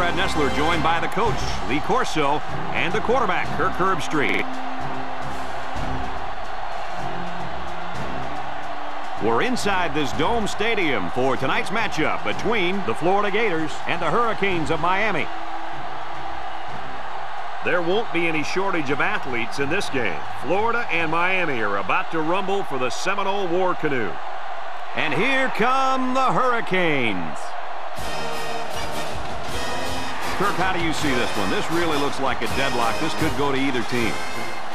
Brad Nessler, joined by the coach, Lee Corso, and the quarterback, Kirk Herbstreit. We're inside this dome stadium for tonight's matchup between the Florida Gators and the Hurricanes of Miami. There won't be any shortage of athletes in this game. Florida and Miami are about to rumble for the Seminole War Canoe. And here come the Hurricanes. Kirk, how do you see this one? This really looks like a deadlock. This could go to either team.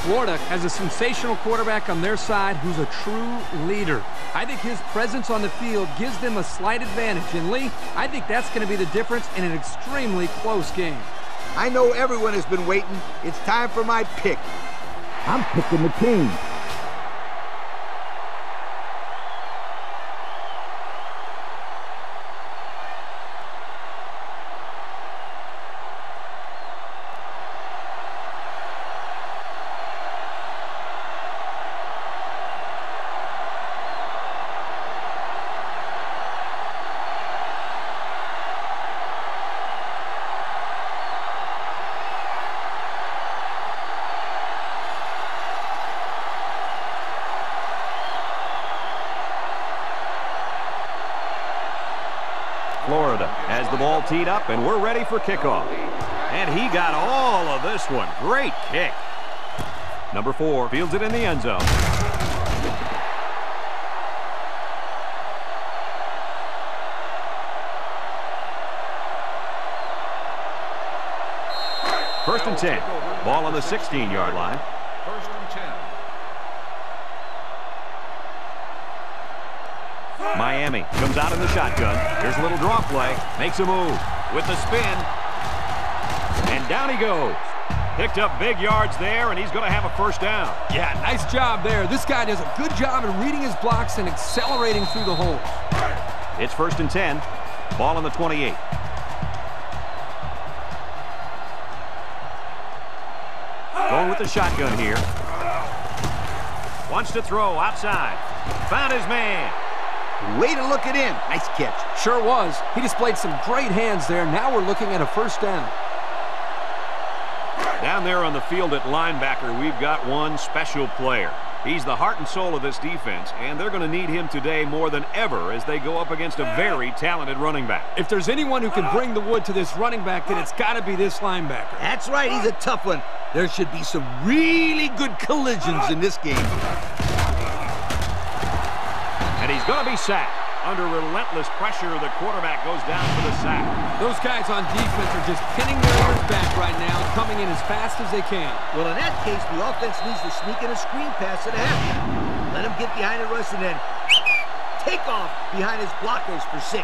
Florida has a sensational quarterback on their side who's a true leader. I think his presence on the field gives them a slight advantage. And, Lee, I think that's going to be the difference in an extremely close game. I know everyone has been waiting. It's time for my pick. I'm picking the team. Florida has the ball teed up, and we're ready for kickoff. And he got all of this one. Great kick. Number 4 fields it in the end zone. First and 10. Ball on the 16-yard line. First and 10. Miami comes out in the shotgun. Here's a little draw play. Makes a move with the spin. And down he goes. Picked up big yards there, and he's going to have a first down. Yeah, nice job there. This guy does a good job in reading his blocks and accelerating through the holes. It's first and 10. Ball on the 28. Going with the shotgun here. Wants to throw outside. Found his man. Way to look it in. Nice catch. Sure was. He displayed some great hands there. Now we're looking at a first down. Down there on the field at linebacker, we've got one special player. He's the heart and soul of this defense, and they're going to need him today more than ever as they go up against a very talented running back. If there's anyone who can bring the wood to this running back, then it's got to be this linebacker. That's right. He's a tough one. There should be some really good collisions in this game. And he's going to be sacked. Under relentless pressure, the quarterback goes down for the sack. Those guys on defense are just pinning their ears back right now, coming in as fast as they can. Well, in that case, the offense needs to sneak in a screen pass at half. Let him get behind the rush and then take off behind his blockers for 6.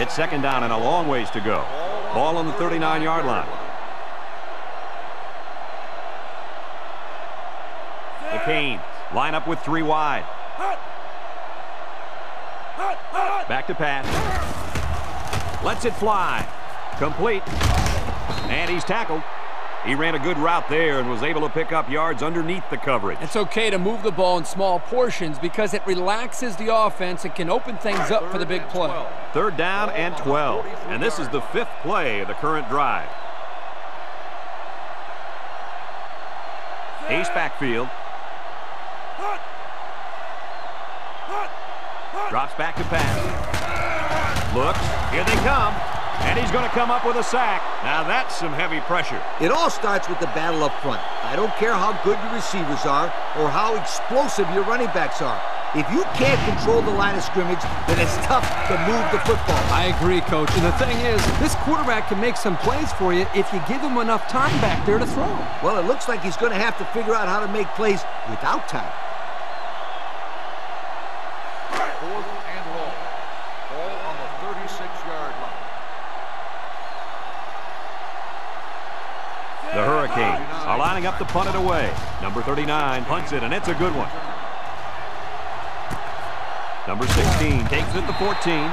It's second down and a long ways to go. Ball on the 39-yard line. Kane line up with 3 wide. Back to pass. Lets it fly. Complete. And he's tackled. He ran a good route there and was able to pick up yards underneath the coverage. It's okay to move the ball in small portions because it relaxes the offense and can open things up for the big play. Third down and 12. And this is the 5th play of the current drive. Ace backfield. Drops back to pass. Looks. Here they come. And he's going to come up with a sack. Now that's some heavy pressure. It all starts with the battle up front. I don't care how good your receivers are or how explosive your running backs are. If you can't control the line of scrimmage, then it's tough to move the football. I agree, Coach. And the thing is, this quarterback can make some plays for you if you give him enough time back there to throw. Well, it looks like he's going to have to figure out how to make plays without time. Are lining up to punt it away. Number 39 punts it, and it's a good one. Number 16 takes it to 14.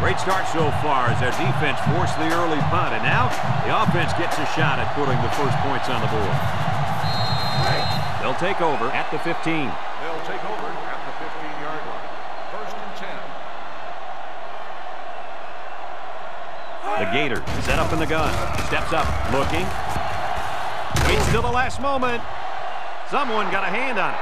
Great start so far as their defense forced the early punt, and now the offense gets a shot at putting the first points on the board. They'll take over at the 15. They'll take over at the 15-yard line. The Gator set up in the gun. Steps up, looking. Waits till the last moment. Someone got a hand on it.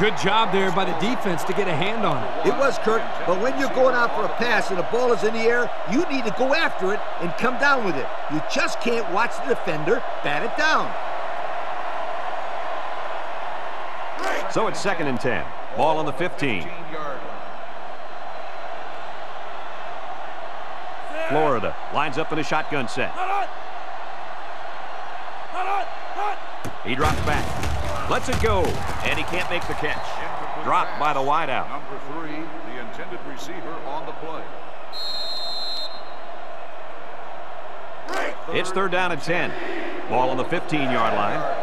Good job there by the defense to get a hand on it. It was, Kirk, but when you're going out for a pass and the ball is in the air, you need to go after it and come down with it. You just can't watch the defender bat it down. So it's 2nd and 10. Ball on the 15. Florida lines up in a shotgun set. He drops back. Lets it go, and he can't make the catch. Dropped by the wideout. Number 3, the intended receiver on the play. It's 3rd down and 10. Ball on the 15-yard line.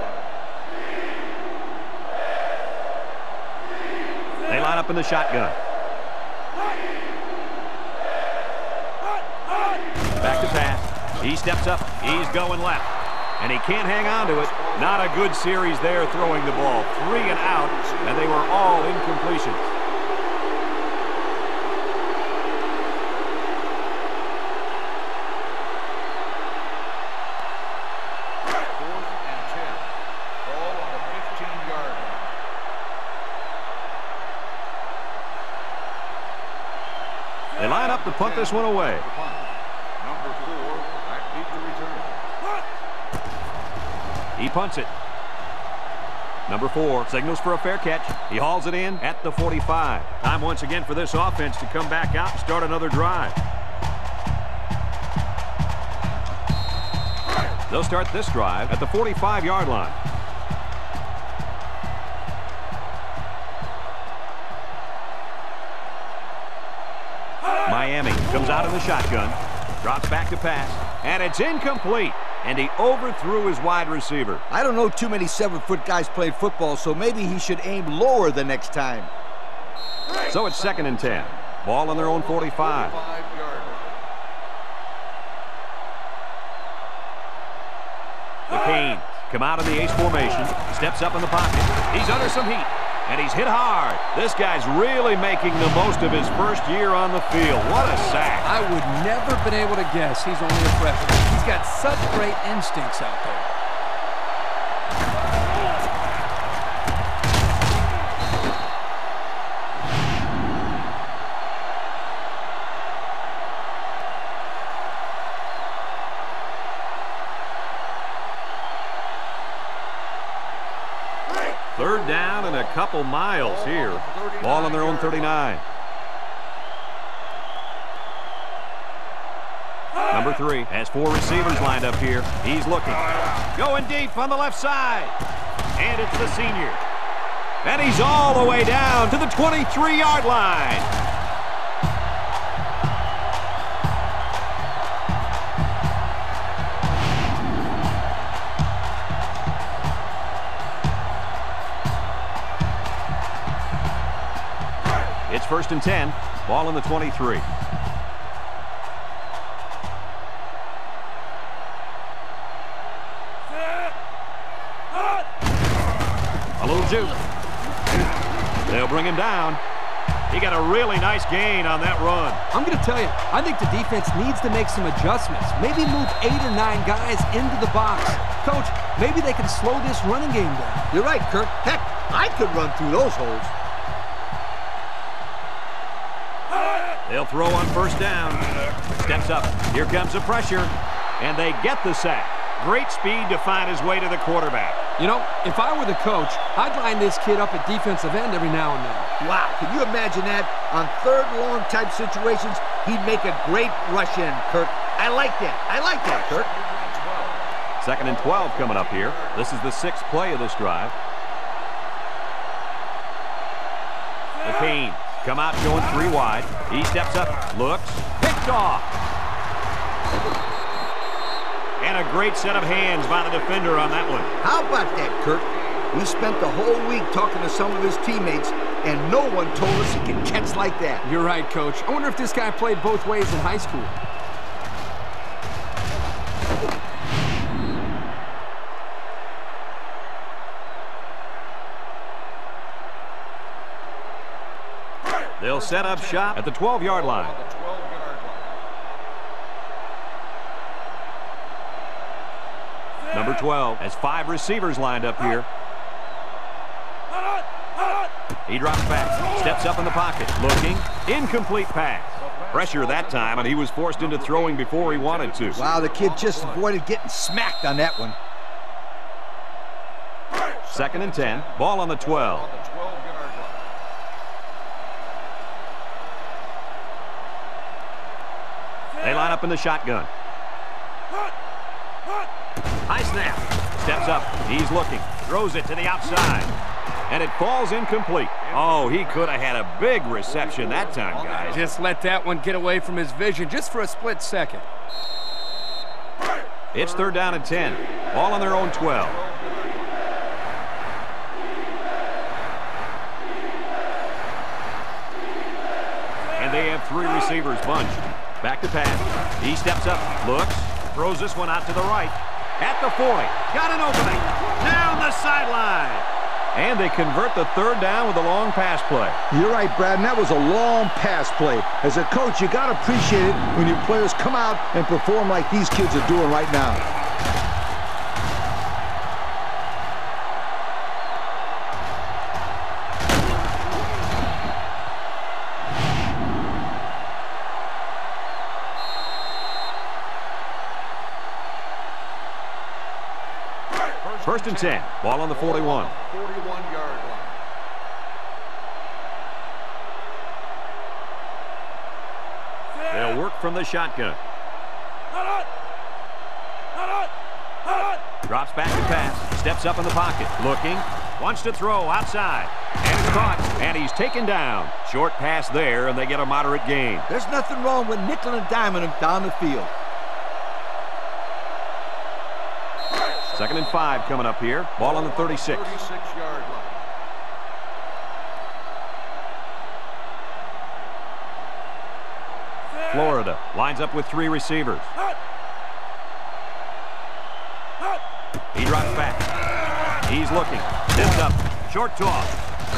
They line up in the shotgun. Back to pass. He steps up. He's going left. And he can't hang on to it. Not a good series there throwing the ball. 3 and out, and they were all incompletions. To punt this one away. Number 4, back deep to return. He punts it. Number 4 signals for a fair catch. He hauls it in at the 45. Time once again for this offense to come back out and start another drive. They'll start this drive at the 45-yard line. Miami comes out in the shotgun, drops back to pass, and it's incomplete, and he overthrew his wide receiver. I don't know too many 7-foot guys played football, so maybe he should aim lower the next time. So it's 2nd and 10. Ball on their own 45. The Canes come out in the ace formation, steps up in the pocket. He's under some heat. And he's hit hard. This guy's really making the most of his first year on the field. What a sack. I would never been able to guess he's only a freshman. He's got such great instincts out there. Couple miles here. Ball on their own 39. Number 3 has 4 receivers lined up here. He's looking. Going deep on the left side. And it's the senior. And he's all the way down to the 23-yard line. It's 1st and 10. Ball on the 23. A little juke. They'll bring him down. He got a really nice gain on that run. I'm going to tell you, I think the defense needs to make some adjustments. Maybe move 8 or 9 guys into the box. Coach, maybe they can slow this running game down. You're right, Kirk. Heck, I could run through those holes. They'll throw on 1st down. Steps up. Here comes the pressure. And they get the sack. Great speed to find his way to the quarterback. You know, if I were the coach, I'd line this kid up at defensive end every now and then. Wow, can you imagine that? On 3rd-long type situations, he'd make a great rush in, Kirk. I like that. I like that, Kirk. 2nd and 12 coming up here. This is the 6th play of this drive. McCain. Come out going 3 wide. He steps up, looks, picked off. And a great set of hands by the defender on that one. How about that, Kirk? We spent the whole week talking to some of his teammates, and no one told us he could catch like that. You're right, Coach. I wonder if this guy played both ways in high school. They'll set up shop at the 12-yard line. number 12, as 5 receivers lined up here. He drops back, steps up in the pocket, looking, incomplete pass. Pressure that time, and he was forced into throwing before he wanted to. Wow, the kid just avoided getting smacked on that one. 2nd and 10, ball on the 12. They line up in the shotgun. High snap, steps up, he's looking, throws it to the outside. And it falls incomplete. Oh, he could have had a big reception that time, guys. Just let that one get away from his vision just for a split second. It's 3rd down and 10. Ball on their own 12. And they have 3 receivers bunched. Back to pass. He steps up, looks, throws this one out to the right. At the 40. Got an opening. Down the sideline. And they convert the 3rd down with a long pass play. You're right, Brad, and that was a long pass play. As a coach, you got to appreciate it when your players come out and perform like these kids are doing right now. First and 10, ball on the 41. 41-yard line. They'll work from the shotgun. Drops back to pass, steps up in the pocket, looking, wants to throw outside, and it's caught, and he's taken down. Short pass there, and they get a moderate gain. There's nothing wrong with nickel and diming him down the field. 2nd and 5 coming up here. Ball on the 36. 36-yard line. Florida lines up with 3 receivers. He drops back. He's looking. Steps up. Short toss.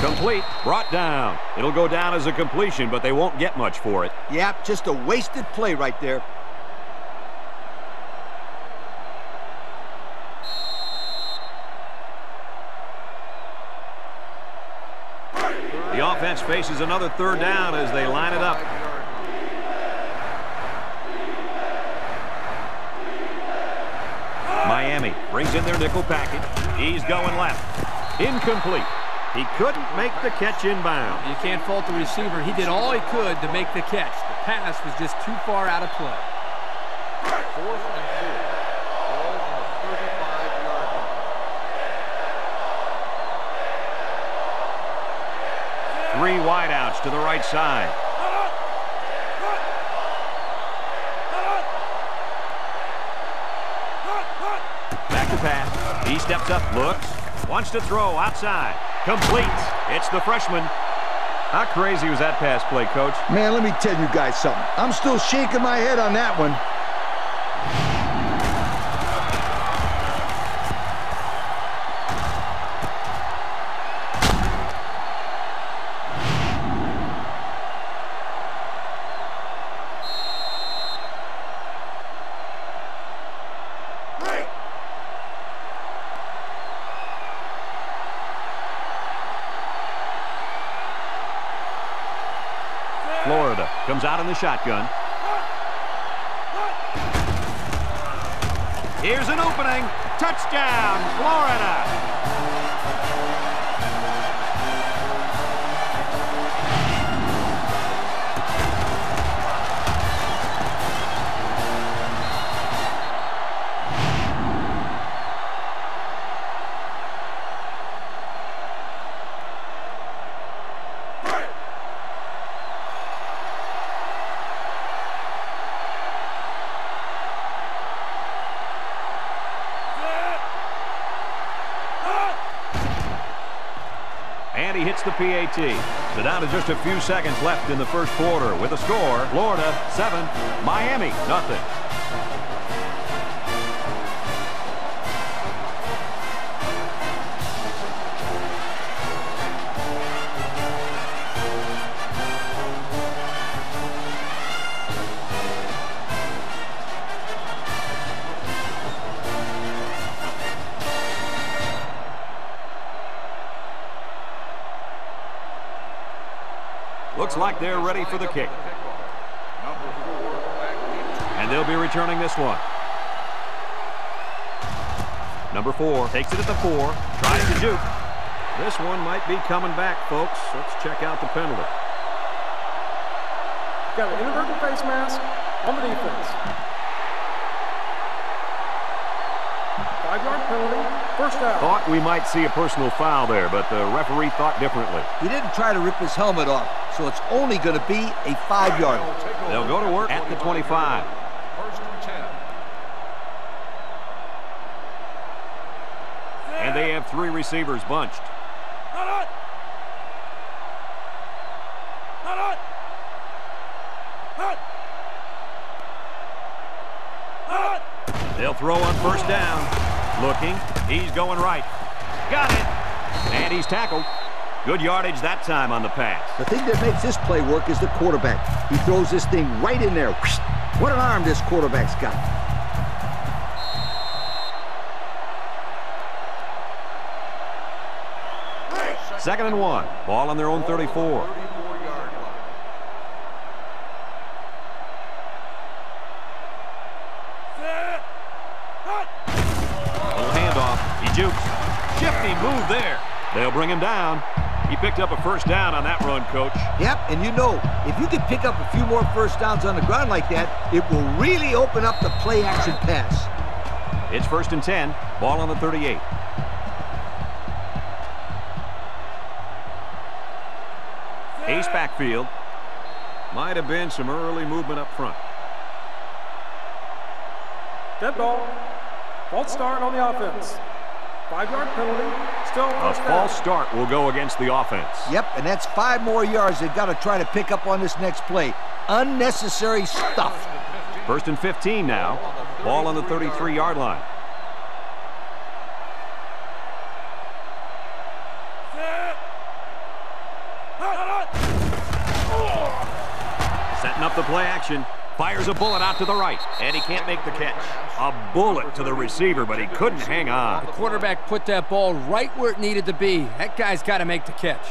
Complete. Brought down. It'll go down as a completion, but they won't get much for it. Yep, just a wasted play right there. Offense faces another 3rd down as they line it up. Miami brings in their nickel package. He's going left. Incomplete. He couldn't make the catch inbound. You can't fault the receiver. He did all he could to make the catch. The pass was just too far out of play. 4th and 4. Three wideouts to the right side. Back to pass. He steps up, looks, wants to throw outside. Complete. It's the freshman. How crazy was that pass play, Coach? Man, let me tell you guys something. I'm still shaking my head on that one. Comes out in the shotgun. Here's an opening. Touchdown, Florida. The PAT. So down to just a few seconds left in the first quarter with a score, Florida 7, Miami nothing. Looks like they're ready for the kick. And they'll be returning this one. Number 4 takes it at the 4, tries to juke. This one might be coming back, folks. Let's check out the penalty. Got an inverted face mask on the defense. 5-yard penalty, first down. Thought we might see a personal foul there, but the referee thought differently. He didn't try to rip his helmet off, so it's only going to be a 5-yard. They'll go to work at the 25. And they have 3 receivers bunched. They'll throw on first down. Looking, he's going right. Got it. And he's tackled. Good yardage that time on the pass. The thing that makes this play work is the quarterback. He throws this thing right in there. What an arm this quarterback's got. Second and 1. Ball on their own 34. Little handoff. He jukes. Shifty move there. They'll bring him down. He picked up a first down on that run, Coach. Yep, and you know, if you can pick up a few more first downs on the ground like that, it will really open up the play-action pass. It's first and 10. Ball on the 38. Ace backfield. Might have been some early movement up front. Dead ball. False start on the offense. 5-yard penalty. Still a false start will go against the offense. Yep, and that's 5 more yards they've got to try to pick up on this next play. Unnecessary stuff. First and 15 now. Ball on the 33-yard line. Up the play action, fires a bullet out to the right, and he can't make the catch. A bullet to the receiver, but he couldn't hang on. The quarterback put that ball right where it needed to be. That guy's got to make the catch.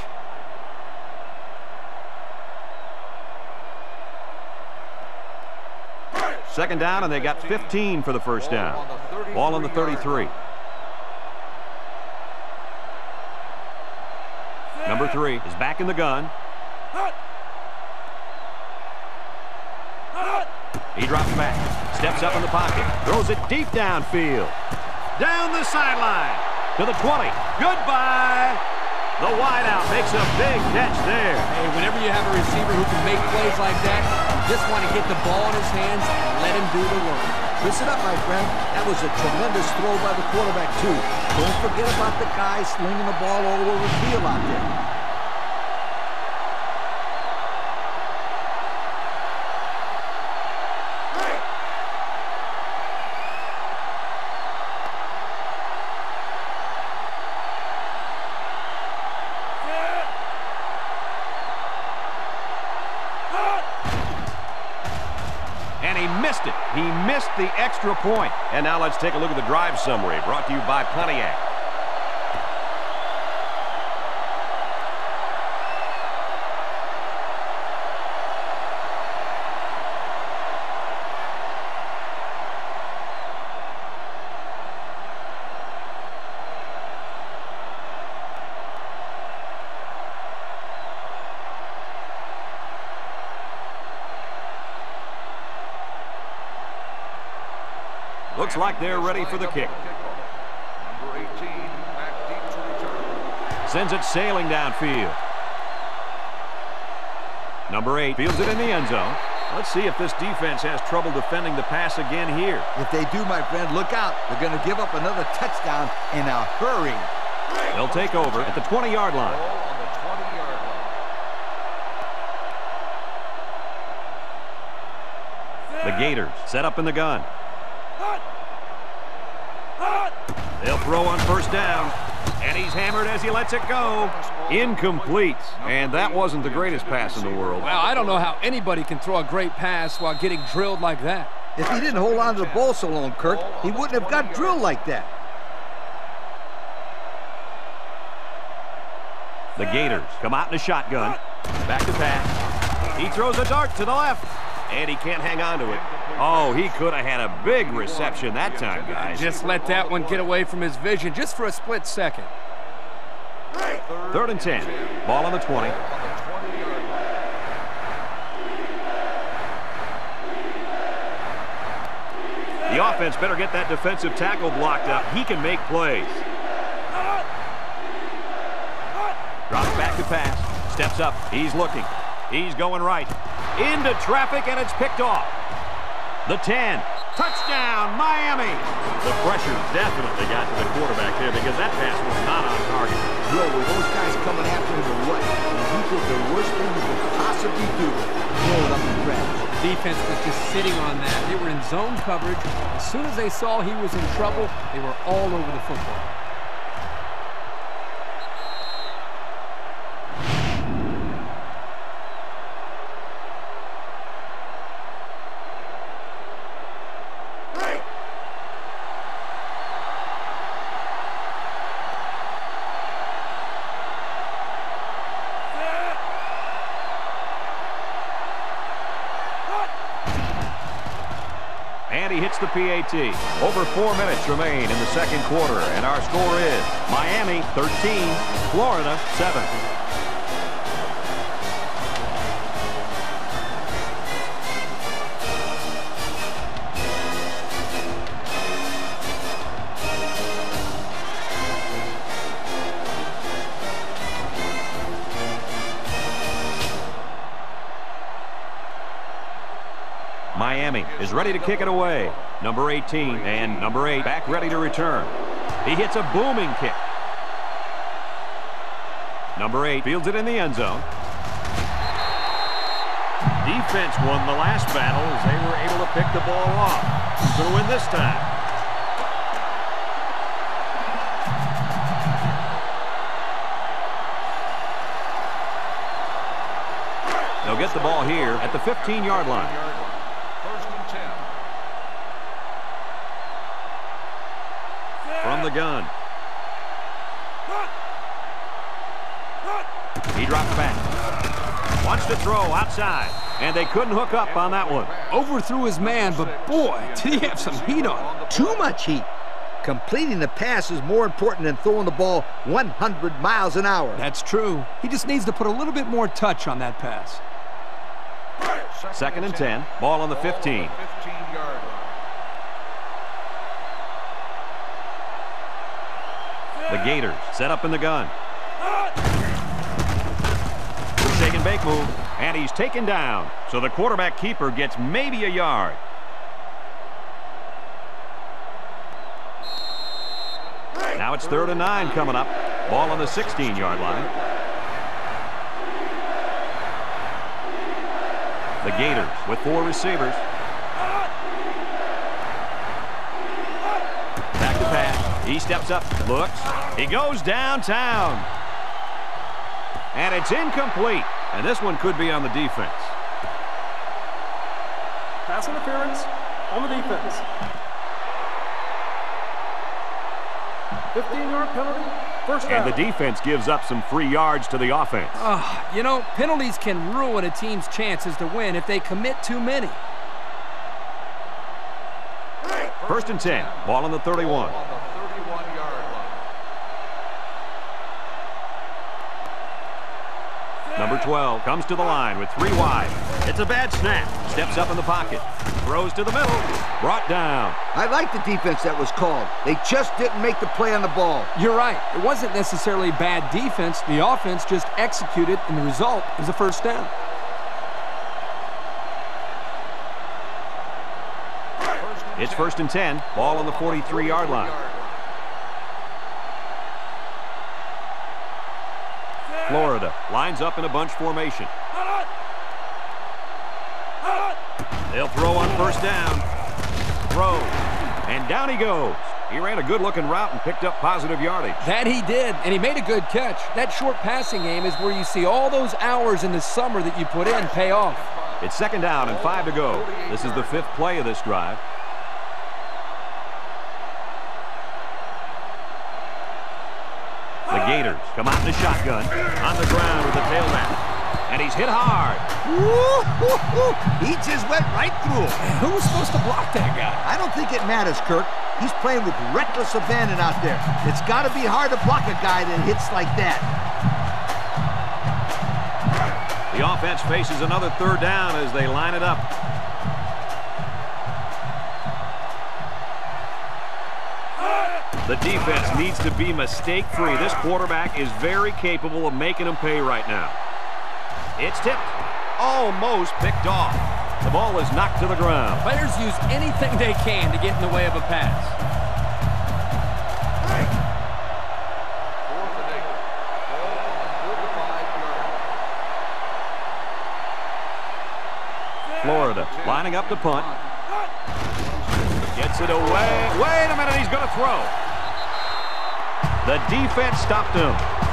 Second down, and they got 15 for the first down. Ball on the 33. Number 3 is back in the gun. He drops back, steps up in the pocket, throws it deep downfield. Down the sideline to the 20. Goodbye. The wideout makes a big catch there. Hey, whenever you have a receiver who can make plays like that, you just want to get the ball in his hands and let him do the work. Listen up, my friend. That was a tremendous throw by the quarterback, too. Don't forget about the guy slinging the ball all over the field out there. The extra point. And now let's take a look at the drive summary brought to you by Pontiac. Looks like they're ready for the kick. Number 18, back deep to return. Sends it sailing downfield. Number 8 fields it in the end zone. Let's see if this defense has trouble defending the pass again here. If they do, my friend, look out. They're going to give up another touchdown in a hurry. They'll take over at the 20-yard line. The Gators set up in the gun. They'll throw on first down, and he's hammered as he lets it go. Incomplete, and that wasn't the greatest pass in the world. Well, I don't know how anybody can throw a great pass while getting drilled like that. If he didn't hold on to the ball so long, Kirk, he wouldn't have got drilled like that. The Gators come out in a shotgun. Back to pass. He throws a dart to the left, and he can't hang on to it. Oh, he could have had a big reception that time, guys. Just let that one get away from his vision just for a split second. 3rd and 10. Ball on the 20. The offense better get that defensive tackle blocked up. He can make plays. Drops back to pass. Steps up. He's looking. He's going right. Into traffic, and it's picked off. The 10. Touchdown, Miami. The pressure definitely got to the quarterback there because that pass was not on target. Well, with those guys coming after him to what? He did the worst thing you could possibly do. Blow it up and grab. Defense was just sitting on that. They were in zone coverage. As soon as they saw he was in trouble, they were all over the football. The PAT. Over 4 minutes remain in the second quarter, and our score is Miami 13, Florida 7. Miami is ready to kick it away. Number 18 and number 8 back ready to return. He hits a booming kick. Number 8 fields it in the end zone. Defense won the last battle as they were able to pick the ball off. Who's going to win this time? They'll get the ball here at the 15-yard line. The gun. He drops back. Wants to throw outside, and they couldn't hook up on that one. Overthrew his man, but boy, did he have some heat on him. Too much heat. Completing the pass is more important than throwing the ball 100 miles an hour. That's true. He just needs to put a little bit more touch on that pass. 2nd and 10. Ball on the 15. The Gators set up in the gun. Shake and bake move, and he's taken down. So the quarterback keeper gets maybe a yard. Now it's 3rd and 9 coming up. Ball on the 16-yard line. The Gators with 4 receivers. Back to pass. He steps up, looks. He goes downtown, and it's incomplete, and this one could be on the defense. Pass interference on the defense. 15-yard penalty, first down. And the defense gives up some free yards to the offense. You know, penalties can ruin a team's chances to win if they commit too many. 1st and 10, ball on the 31. Number 12 comes to the line with 3 wide. It's a bad snap. Steps up in the pocket. Throws to the middle. Brought down. I like the defense that was called. They just didn't make the play on the ball. You're right. It wasn't necessarily bad defense. The offense just executed, and the result is a first down. It's 1st and 10. Ball on the 43-yard line. Florida lines up in a bunch formation. They'll throw on first down. Throw. And down he goes. He ran a good-looking route and picked up positive yardage. That he did, and he made a good catch. That short passing game is where you see all those hours in the summer that you put in pay off. It's 2nd down and 5 to go. This is the 5th play of this drive. The Gators come out in the shotgun, on the ground with the tailback, and he's hit hard. He just went right through him. Man, who was supposed to block that guy? I don't think it matters, Kirk. He's playing with reckless abandon out there. It's got to be hard to block a guy that hits like that. The offense faces another third down as they line it up. The defense needs to be mistake-free. This quarterback is very capable of making them pay right now. It's tipped. Almost picked off. The ball is knocked to the ground. Players use anything they can to get in the way of a pass. Florida lining up to punt. Gets it away. Wait a minute, he's going to throw. The defense stopped him.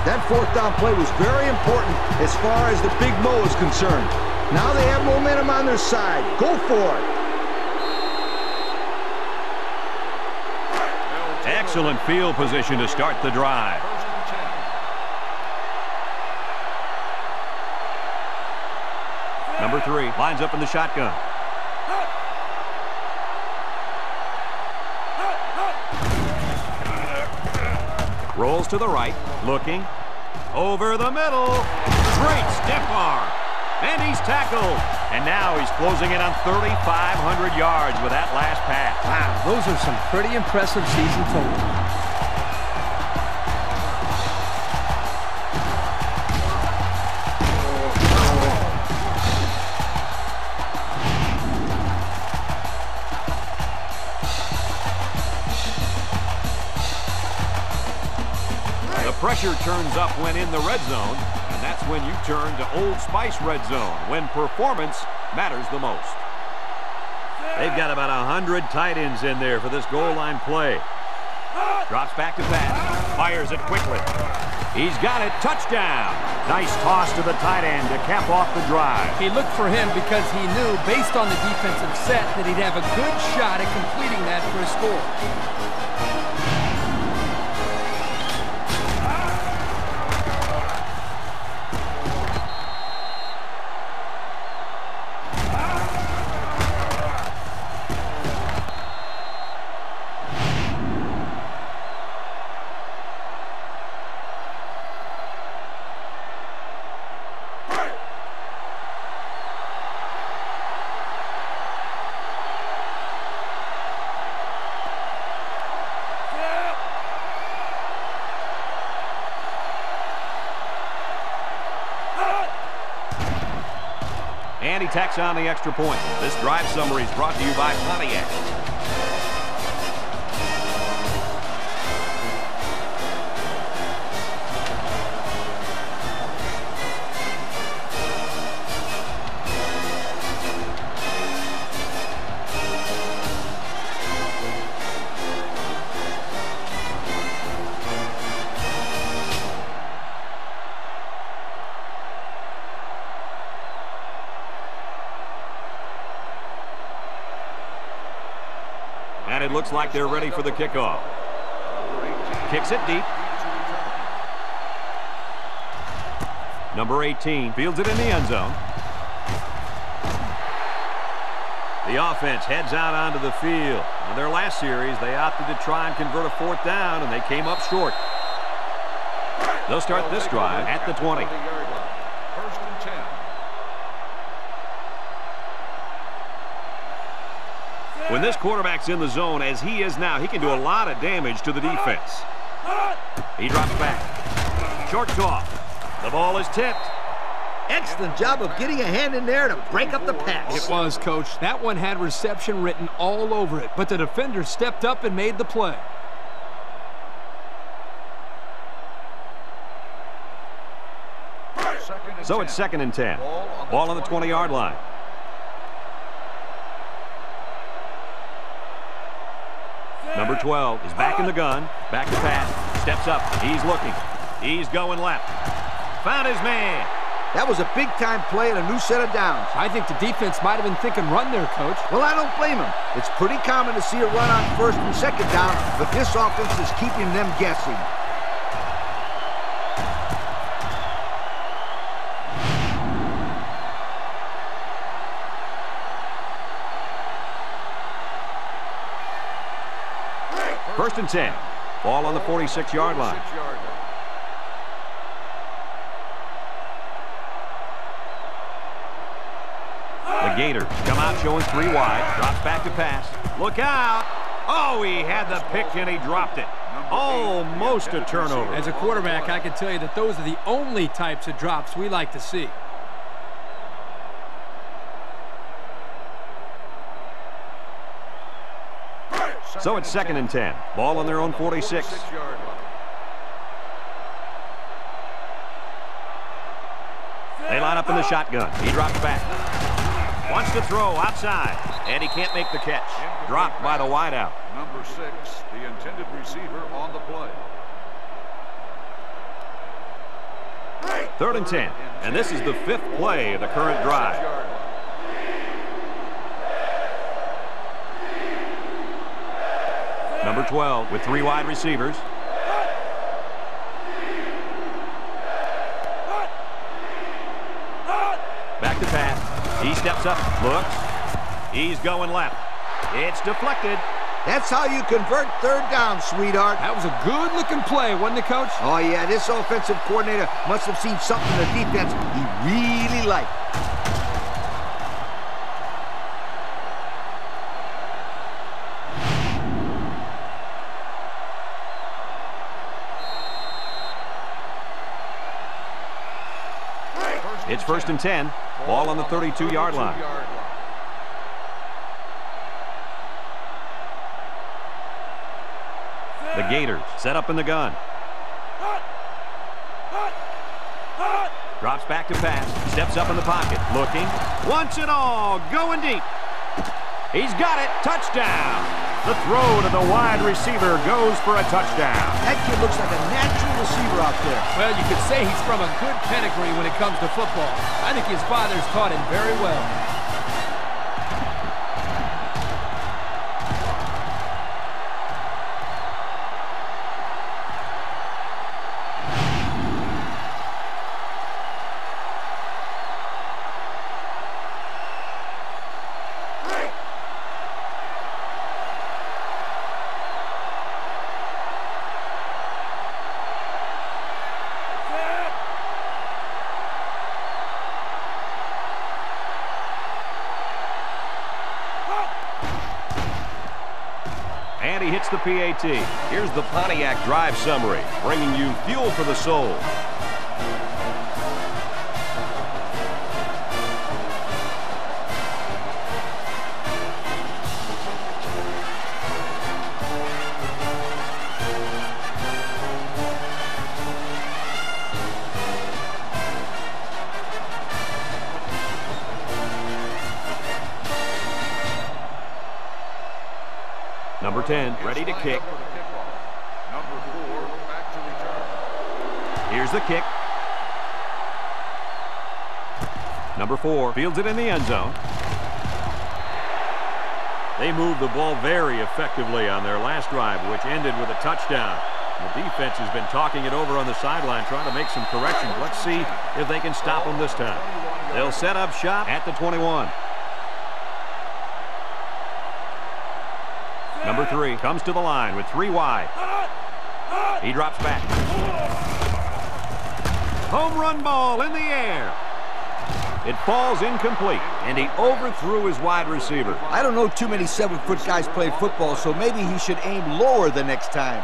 That fourth down play was very important as far as the Big Mo is concerned. Now they have momentum on their side. Go for it. Excellent field position to start the drive. Number 3 lines up in the shotgun. Rolls to the right, looking over the middle. Great stiff arm, and he's tackled. And now he's closing in on 3,500 yards with that last pass. Wow, those are some pretty impressive season totals. Pressure turns up when in the red zone, and that's when you turn to Old Spice red zone, when performance matters the most. They've got about 100 tight ends in there for this goal line play. Drops back to pass, fires it quickly. He's got it, touchdown. Nice toss to the tight end to cap off the drive. He looked for him because he knew, based on the defensive set, that he'd have a good shot at completing that for a score. Tacks on the extra point. This drive summary is brought to you by Pontiac. It looks like they're ready for the kickoff. Kicks it deep. Number 18 fields it in the end zone. The offense heads out onto the field. In their last series, they opted to try and convert a fourth down, and they came up short. They'll start this drive at the 20. When this quarterback's in the zone, as he is now, he can do a lot of damage to the defense. He drops back. Short off. The ball is tipped. Excellent job of getting a hand in there to break up the pass. It was, Coach. That one had reception written all over it, but the defender stepped up and made the play. So it's 2nd and 10. Ball on the 20-yard line. Number 12 is back in the gun, back to pass, steps up, he's looking, he's going left, found his man. That was a big-time play and a new set of downs. I think the defense might have been thinking run there, Coach. Well, I don't blame him. It's pretty common to see a run on 1st and 2nd down, but this offense is keeping them guessing. first and 10. Ball on the 46-yard line. The Gators come out showing three wide. Drops back to pass. Look out. Oh, he had the pick and he dropped it. Almost a turnover. As a quarterback, I can tell you that those are the only types of drops we like to see. So it's second and 10. Ball on their own 46. They line up in the shotgun. He drops back. Wants to throw outside. And he can't make the catch. Dropped by the wideout. Number 6, the intended receiver on the play. Third and 10. And this is the 5th play of the current drive. Number 12 with three wide receivers. Back to pass. He steps up, looks. He's going left. It's deflected. That's how you convert third down, sweetheart. That was a good-looking play, wasn't it, Coach? Oh, yeah, this offensive coordinator must have seen something in the defense he really liked. It's first and 10. Ball on the 32-yard line. The Gators set up in the gun. Drops back to pass. Steps up in the pocket. Looking. Once and all. Going deep. He's got it. Touchdown. The throw to the wide receiver goes for a touchdown. That kid looks like a natural receiver out there. Well, you could say he's from a good pedigree when it comes to football. I think his father's taught him very well. The PAT. Here's the Pontiac drive summary, bringing you fuel for the soul. Number 10, ready to kick. Number 4, back to return. Here's the kick. Number 4 fields it in the end zone. They moved the ball very effectively on their last drive, which ended with a touchdown. The defense has been talking it over on the sideline, trying to make some corrections. Let's see if they can stop them this time. They'll set up shop at the 21. Number 3 comes to the line with three wide. He drops back. Home run ball in the air. It falls incomplete, and he overthrew his wide receiver. I don't know too many 7-foot guys play football, so maybe he should aim lower the next time.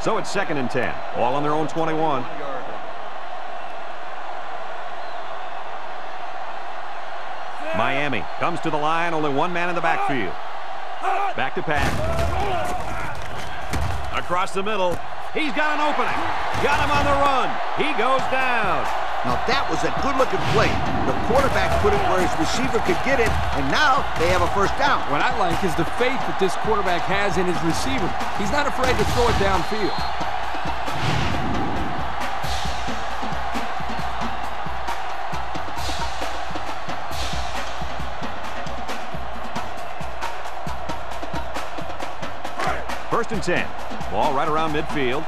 So it's second and 10. Ball on their own 21. Miami comes to the line, only one man in the backfield. Back to pass. Across the middle. He's got an opening. Got him on the run. He goes down. Now that was a good-looking play. The quarterback put it where his receiver could get it, and now they have a first down. What I like is the faith that this quarterback has in his receiver. He's not afraid to throw it downfield. First and 10. Ball right around midfield.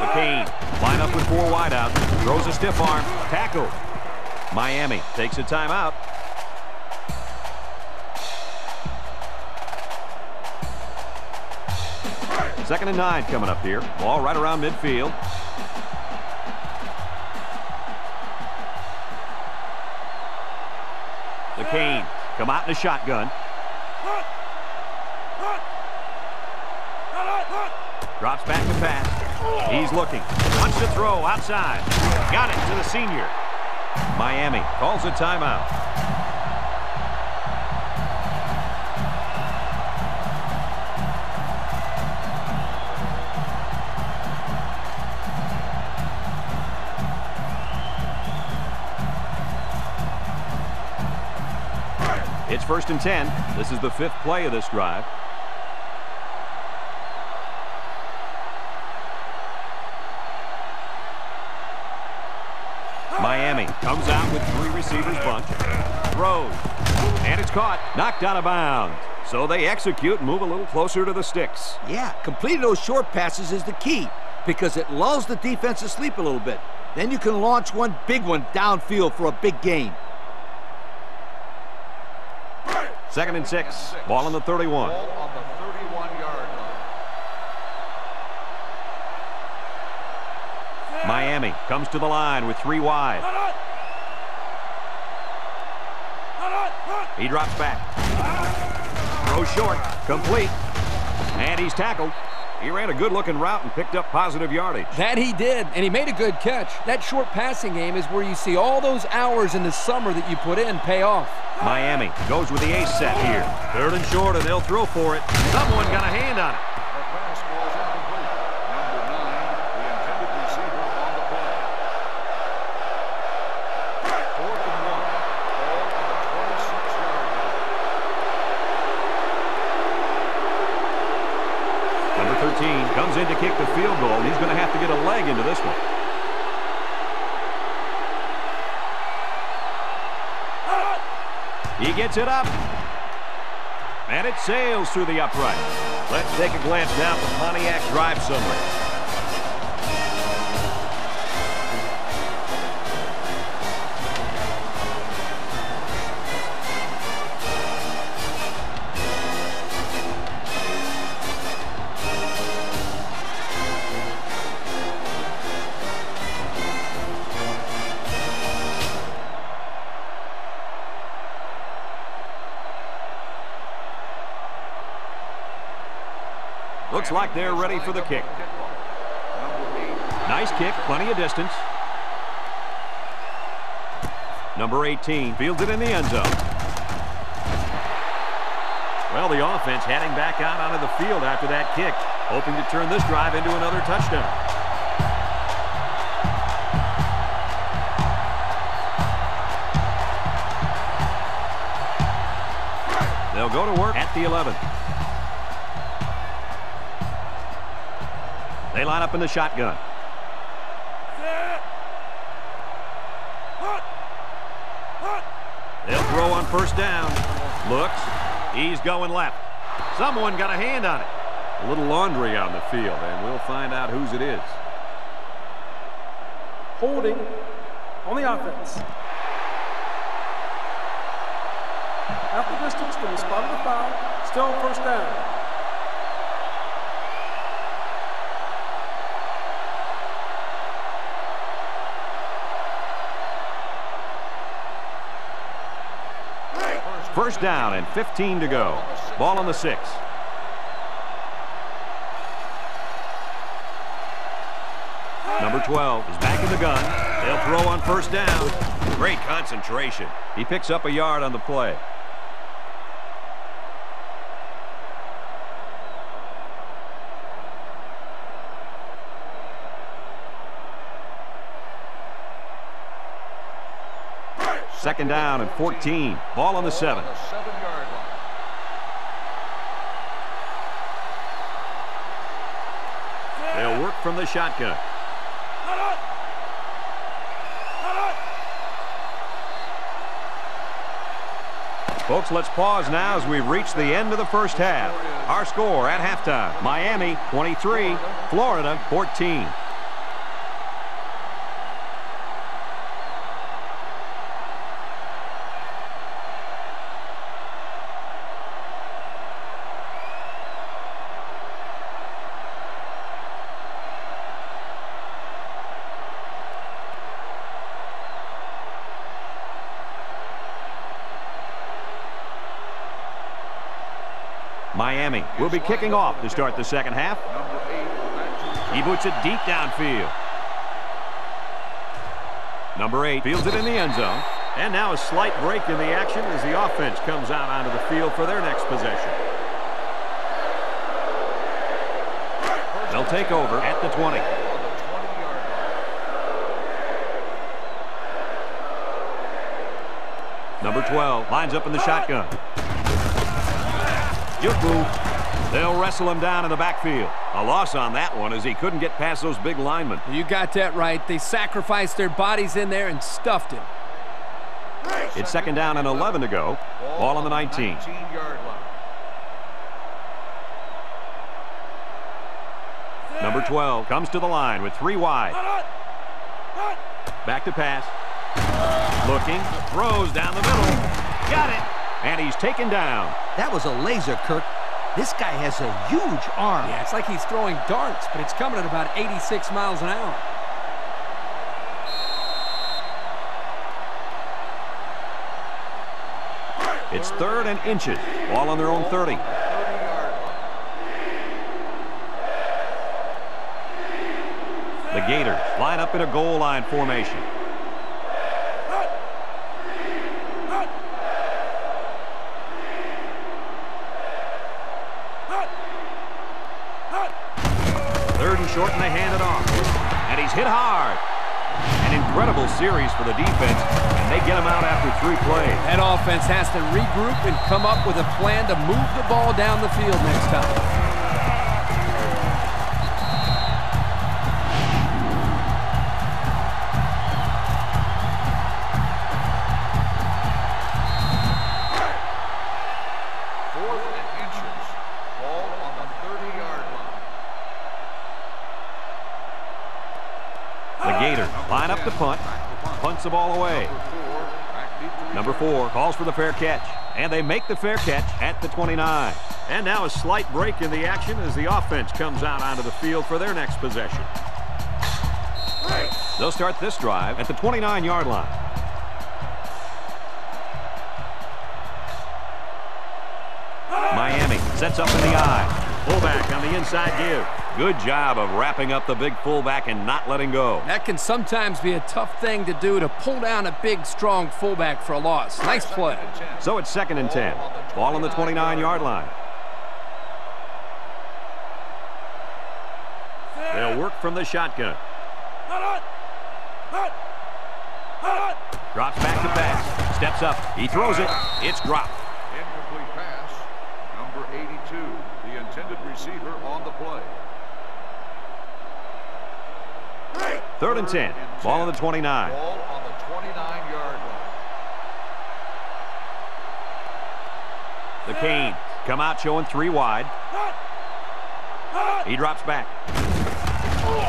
The Canes four wide out. Throws a stiff arm. Tackle. Miami takes a timeout. Second and 9 coming up here. Ball right around midfield. The Canes come out in a shotgun. Drops back to pass. He's looking. Wants to throw outside. Got it to the senior. Miami calls a timeout. It's 1st and 10. This is the 5th play of this drive. Miami comes out with 3 receivers bunch. Throws. And it's caught. Knocked out of bounds. So they execute and move a little closer to the sticks. Yeah, completing those short passes is the key because it lulls the defense to sleep a little bit. Then you can launch one big one downfield for a big gain. 2nd and 6. Ball on the 31. Ball on the 31-yard line. Miami comes to the line with 3 wide. He drops back. Throw short. Complete. And he's tackled. He ran a good-looking route and picked up positive yardage. That he did, and he made a good catch. That short passing game is where you see all those hours in the summer that you put in pay off. Miami goes with the ace set here. 3rd and short, and they'll throw for it. Someone got a hand on it. Number 13 comes in to kick the field goal. He's going to have to get a leg into this one. He gets it up. And it sails through the upright. Let's take a glance now from Pontiac drive summary. Looks like they're ready for the kick. Nice kick, plenty of distance. Number 18 fields it in the end zone. Well, the offense heading back out onto the field after that kick, hoping to turn this drive into another touchdown. They'll go to work at the 11. They line up in the shotgun. They'll throw on 1st down. Looks. He's going left. Someone got a hand on it. A little laundry on the field, and we'll find out whose it is. Holding on the offense. Half the distance from the spot of the foul. Still 1st down. First down and 15 to go. Ball on the 6. Number 12 is back in the gun. They'll throw on 1st down. Great concentration. He picks up a yard on the play. Second down and 14. Ball on the 7. They'll work from the shotgun. Folks, let's pause now as we've reached the end of the 1st half. Our score at halftime, Miami 23, Florida 14. Miami will be kicking off to start the second half. He boots it deep downfield. Number 8 fields it in the end zone. And now a slight break in the action as the offense comes out onto the field for their next possession. They'll take over at the 20. Number 12 lines up in the shotgun. They'll wrestle him down in the backfield. A loss on that one as he couldn't get past those big linemen. You got that right. They sacrificed their bodies in there and stuffed him. It's second down and 11 to go. Ball on the 19. Number 12 comes to the line with 3 wide. Back to pass. Looking, throws down the middle. Got it. And he's taken down. That was a laser, Kirk. This guy has a huge arm. Yeah, it's like he's throwing darts, but it's coming at about 86 miles an hour. It's third and inches. Ball on their own 30. The Gators line up in a goal line formation. Short, and they hand it off, and he's hit hard. An incredible series for the defense, and they get him out after 3 plays. That offense has to regroup and come up with a plan to move the ball down the field next time. The punt, punts the ball away. Number 4 calls for the fair catch, and they make the fair catch at the 29. And now a slight break in the action as the offense comes out onto the field for their next possession. They'll start this drive at the 29-yard line. Miami sets up in the eye. Fullback on the inside give. Good job of wrapping up the big fullback and not letting go. That can sometimes be a tough thing to do, to pull down a big, strong fullback for a loss. Nice play. So it's second and 10. Ball on the 29-yard line. They'll work from the shotgun. Drops back to pass. Steps up. He throws it. It's dropped. Incomplete pass. Number 82, the intended receiver on the play. Third and 10. Ball on the 29. Ball on the 29-yard line. The Canes come out showing 3 wide. He drops back.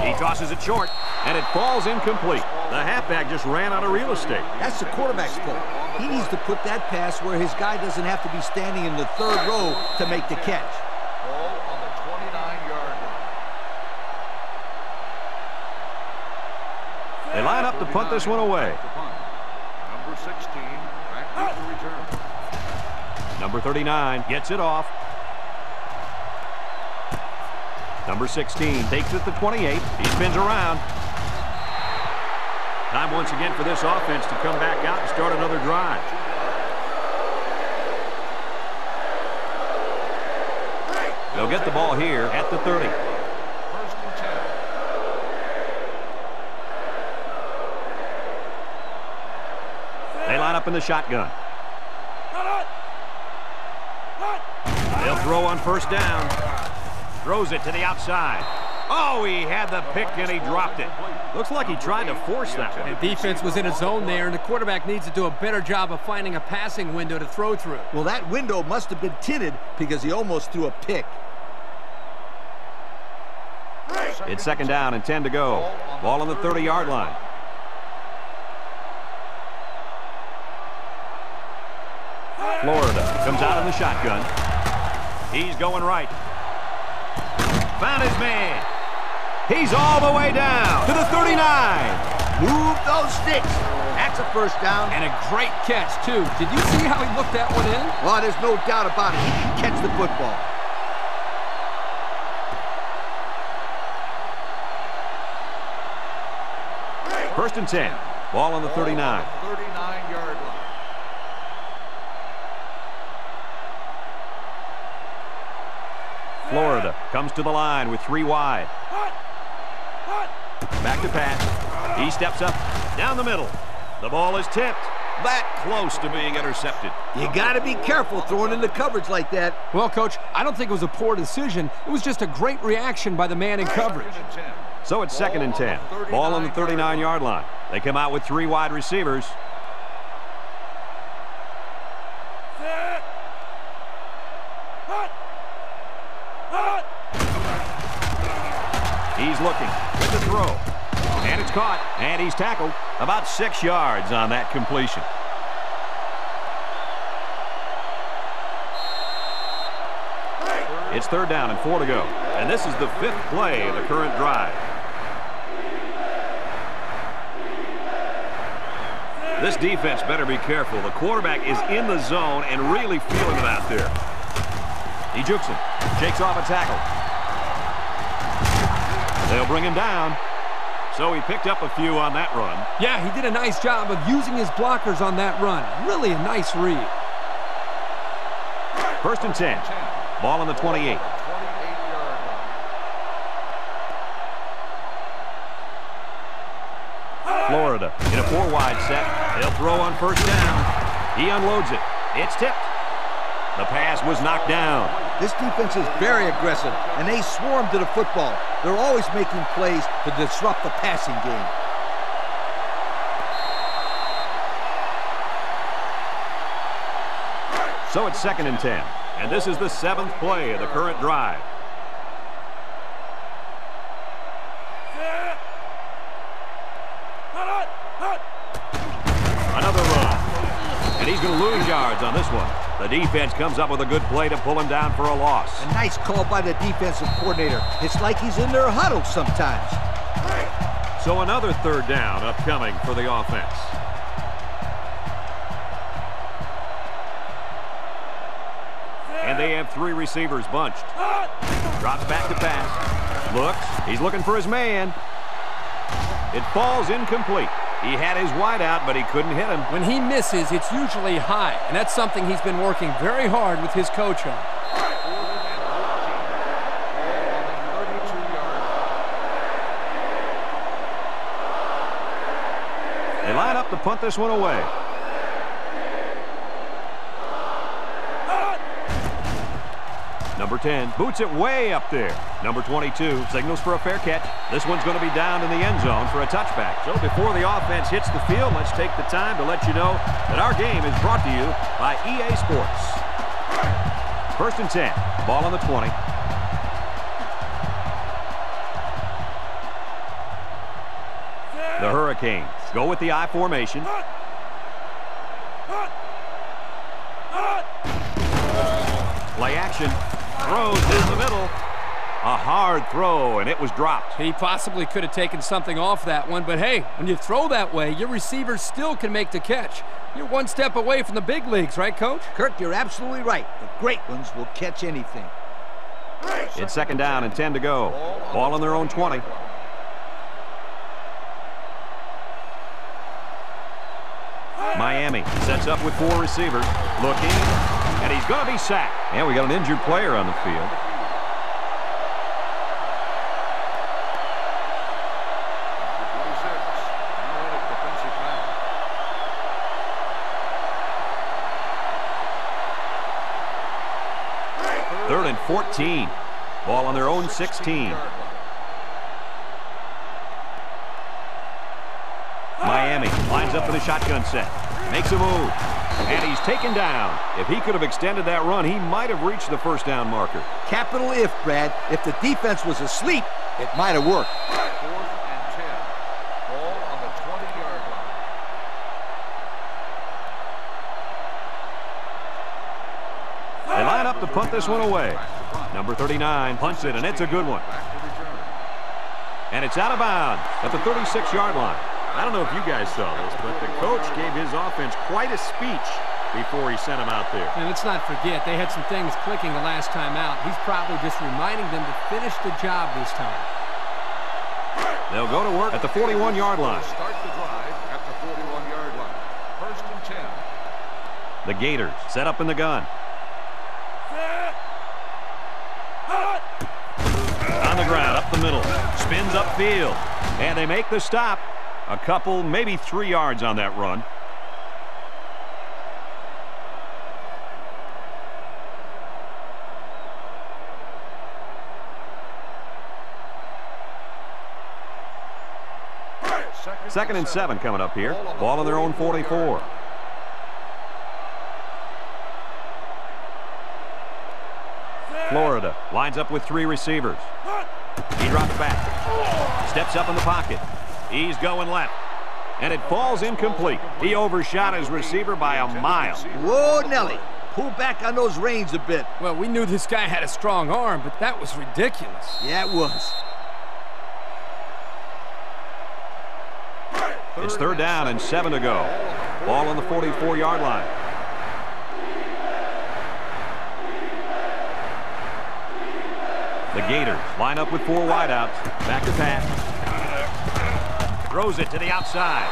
He tosses it short, and it falls incomplete. The halfback just ran out of real estate. That's the quarterback's fault. He needs to put that pass where his guy doesn't have to be standing in the 3rd row to make the catch. They line up to punt this one away. Number 16, back to return. Number 39 gets it off. Number 16 takes it to 28. He spins around. Time once again for this offense to come back out and start another drive. They'll get the ball here at the 30. Up in the shotgun. They'll throw on first down. Throws it to the outside. Oh, he had the pick and he dropped it. Looks like he tried to force that one. The defense was in a zone there, and the quarterback needs to do a better job of finding a passing window to throw through. Well, that window must have been tinted because he almost threw a pick. It's second down and 10 to go. Ball on the 30-yard line. Florida comes out in the shotgun. He's going right. Found his man. He's all the way down to the 39. Move those sticks. That's a first down. And a great catch, too. Did you see how he looked that one in? Well, there's no doubt about it. He can catch the football. first and 10. Ball on the 39. On the 39-yard line. Florida comes to the line with three wide. Back to pass. He steps up. Down the middle. The ball is tipped. That close to being intercepted. You got to be careful throwing into coverage like that. Well, Coach, I don't think it was a poor decision. It was just a great reaction by the man in coverage. So it's second and 10. Ball on the 39-yard line. They come out with three wide receivers. He's looking with the throw. And it's caught. And he's tackled. About 6 yards on that completion. It's third down and 4 to go. And this is the 5th play of the current drive. This defense better be careful. The quarterback is in the zone and really feeling it out there. He jukes him, shakes off a tackle. They'll bring him down. So he picked up a few on that run. Yeah, he did a nice job of using his blockers on that run. Really a nice read. First and 10. Ball on the 28. Florida in a four-wide set. They'll throw on first down. He unloads it. It's tipped. The pass was knocked down. This defense is very aggressive, and they swarm to the football. They're always making plays to disrupt the passing game. So it's second and 10. And this is the 7th play of the current drive. Another run. And he's going to lose yards on this one. The defense comes up with a good play to pull him down for a loss. A nice call by the defensive coordinator. It's like he's in their huddle sometimes. So another third down upcoming for the offense. And they have three receivers bunched. Drops back to pass. Looks. He's looking for his man. It falls incomplete. He had his wide out, but he couldn't hit him. When he misses, it's usually high, and that's something he's been working very hard with his coach on. They line up to punt this one away. Number 10 boots it way up there. Number 22 signals for a fair catch. This one's going to be down in the end zone for a touchback. So before the offense hits the field, let's take the time to let you know that our game is brought to you by EA Sports. First and 10. Ball on the 20. The Hurricanes go with the I formation. Play action. Throws in the middle. A hard throw, and it was dropped. He possibly could have taken something off that one, but hey, when you throw that way, your receiver still can make the catch. You're one step away from the big leagues, right, Coach? Kirk, you're absolutely right. The great ones will catch anything. It's second down and 10 to go. Ball on their own 20. Miami sets up with four receivers. Looking. And he's going to be sacked. And we got an injured player on the field. Third and 14. Ball on their own 16. Miami lines up for the shotgun set. Makes a move. And he's taken down. If he could have extended that run, he might have reached the first down marker. Capital if, Brad. If the defense was asleep, it might have worked. Fourth and 10. Ball on the 20-yard line. They line up to punt this one away. Number 39 punts it, and it's a good one. And it's out of bounds at the 36-yard line. I don't know if you guys saw this, but the coach gave his offense quite a speech before he sent him out there. And let's not forget, they had some things clicking the last time out. He's probably just reminding them to finish the job this time. They'll go to work at the 41-yard line. The Gators set up in the gun. On the ground, up the middle. Spins upfield. And they make the stop. A couple, maybe 3 yards on that run. Second and 7 coming up here. Ball on their own 44. Florida lines up with 3 receivers. He drops back. Steps up in the pocket. He's going left. And it falls incomplete. He overshot his receiver by a mile. Whoa, Nelly. Pull back on those reins a bit. Well, we knew this guy had a strong arm, but that was ridiculous. Yeah, it was. It's third down and 7 to go. Ball on the 44-yard line. The Gators line up with 4 wideouts. Back to pass. Throws it to the outside.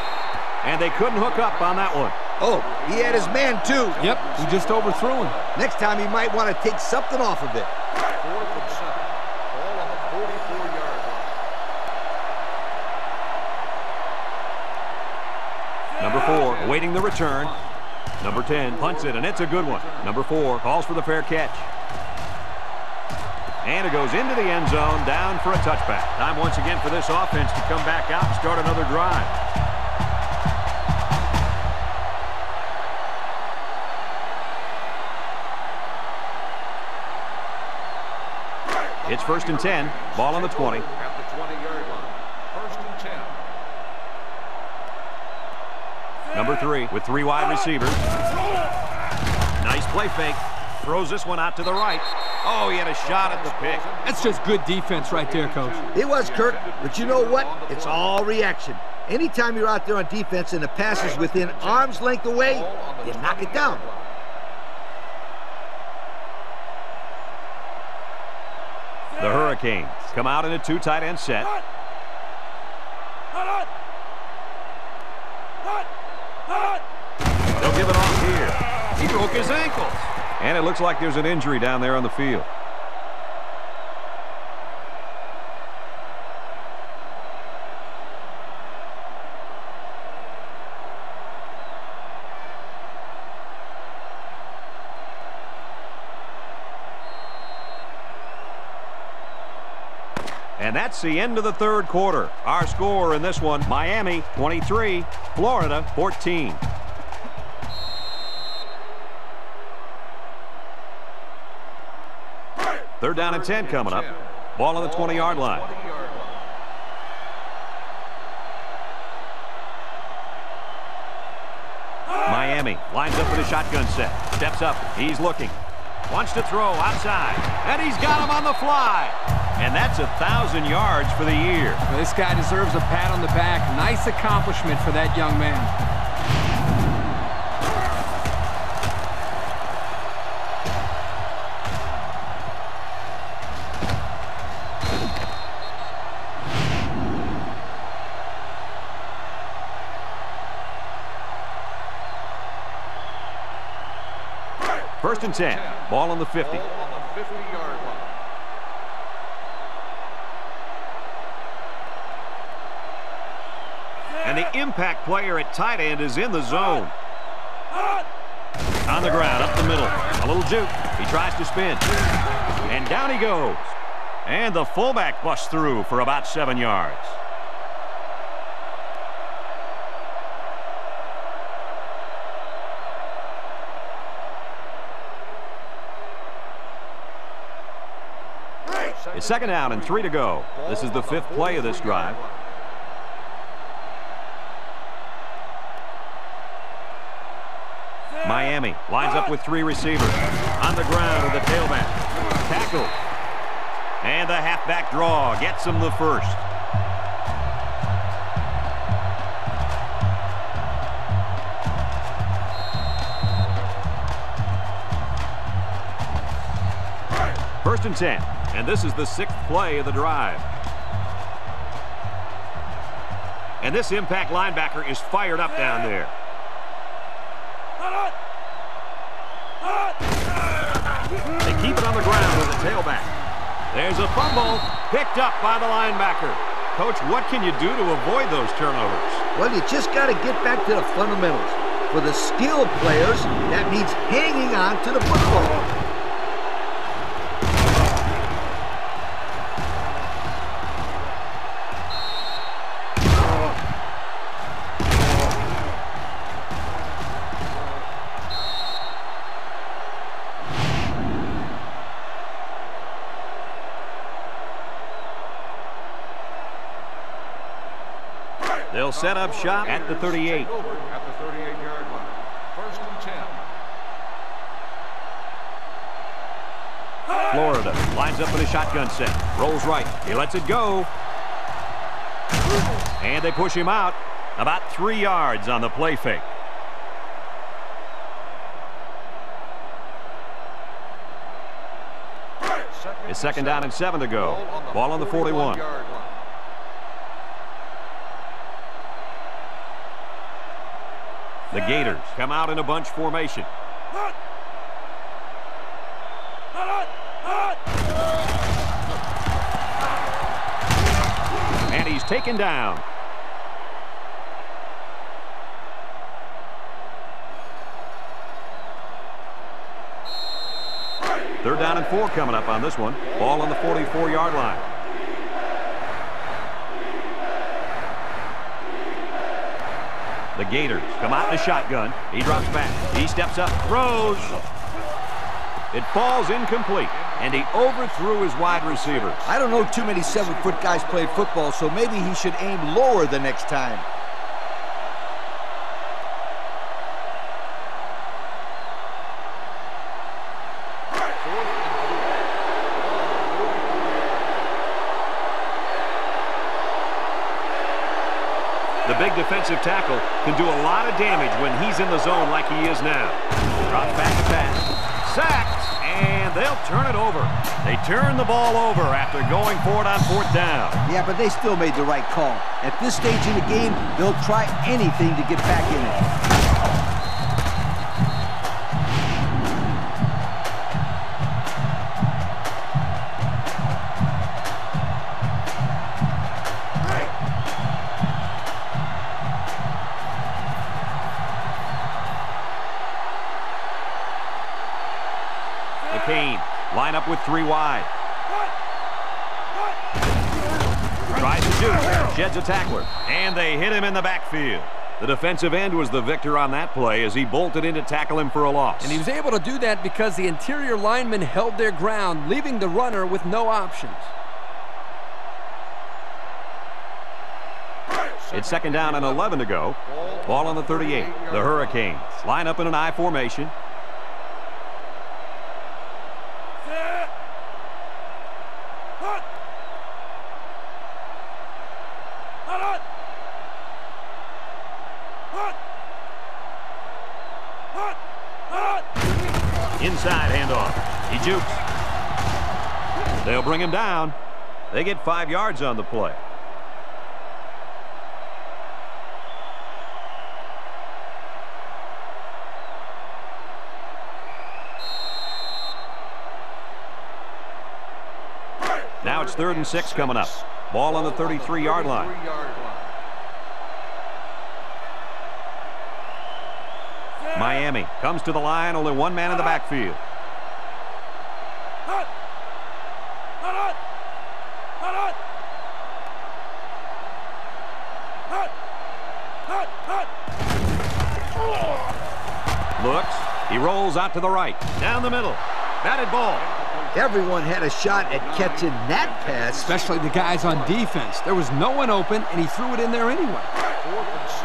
And they couldn't hook up on that one. Oh, he had his man too. Yep, he just overthrew him. Next time he might want to take something off of it. Waiting the return. Number 10 punts it, and it's a good one. Number 4 calls for the fair catch. And it goes into the end zone, down for a touchback. Time once again for this offense to come back out and start another drive. It's first and 10, ball on the 20. Number 3 with 3 wide receivers. Nice play fake. Throws this one out to the right. Oh, he had a shot at the pick. That's just good defense right there, Coach. It was, Kirk, but you know what? It's all reaction. Anytime you're out there on defense and the pass is within arm's length away, you knock it down. The Hurricanes come out in a 2 tight end set. Give it off here. He broke his ankles. And it looks like there's an injury down there on the field. And that's the end of the 3rd quarter. Our score in this one, Miami 23, Florida 14. Third down and 10 coming up. Ball on the 20-yard line. Miami lines up with a shotgun set. Steps up. He's looking. Wants to throw outside. And he's got him on the fly. And that's 1,000 yards for the year. Well, this guy deserves a pat on the back. Nice accomplishment for that young man. First and 10. Ball on the 50. Ball on the 50-yard line. And the impact player at tight end is in the zone. On the ground, up the middle. A little juke. He tries to spin. And down he goes. And the fullback busts through for about 7 yards. It's second down and 3 to go. This is the 5th play of this drive. Miami lines up with 3 receivers. On the ground with the tailback. Tackle. And the halfback draw gets him the first. First and 10. And this is the 6th play of the drive. And this impact linebacker is fired up down there. tailback. There's a fumble picked up by the linebacker. Coach, what can you do to avoid those turnovers? Well, you just got to get back to the fundamentals. For the skilled players, that means hanging on to the football. They'll set up shop at the 38. At the 38-yard line. First and 10. Florida lines up with a shotgun set. Rolls right. He lets it go. And they push him out. About 3 yards on the play fake. It's second down and 7 to go. Ball on the 41. The Gators come out in a bunch formation. And he's taken down. Third down and 4 coming up on this one. Ball on the 44-yard line. The Gators come out in a shotgun. He drops back. He steps up, throws. It falls incomplete, and he overthrew his wide receiver. I don't know too many 7-foot guys play football, so maybe he should aim lower the next time. Defensive tackle can do a lot of damage when he's in the zone like he is now. Drops back to pass. Sacked, and they'll turn it over. They turn the ball over after going for it on fourth down. Yeah, but they still made the right call. At this stage in the game, they'll try anything to get back in it. Line up with 3 wide. Tries to shoot. Sheds a tackler. And they hit him in the backfield. The defensive end was the victor on that play as he bolted in to tackle him for a loss. And he was able to do that because the interior linemen held their ground, leaving the runner with no options. It's second down and 11 to go. Ball on the 38. The Hurricanes line up in an I formation. Inside handoff. He jukes. They'll bring him down. They get 5 yards on the play. Now it's 3rd and 6 coming up. Ball on the 33-yard line. Miami comes to the line, only one man in the backfield. Looks, he rolls out to the right, down the middle, batted ball. Everyone had a shot at catching that pass. Especially the guys on defense. There was no one open, and he threw it in there anyway. 4th and 6.